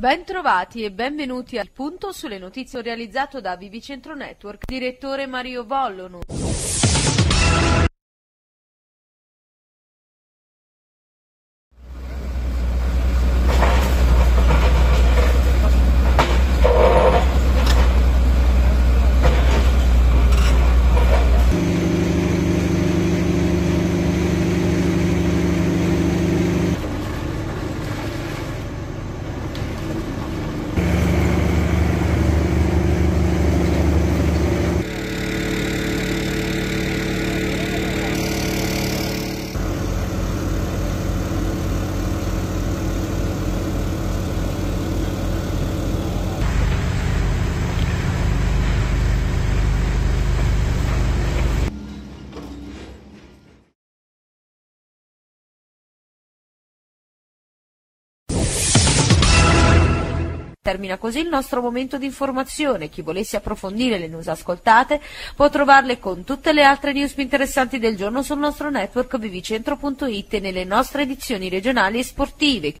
Bentrovati e benvenuti al punto sulle notizie realizzato da Vivicentro Network, direttore Mario Vollonu. Termina così il nostro momento di informazione. Chi volesse approfondire le news ascoltate può trovarle con tutte le altre news più interessanti del giorno sul nostro network vivicentro.it e nelle nostre edizioni regionali e sportive.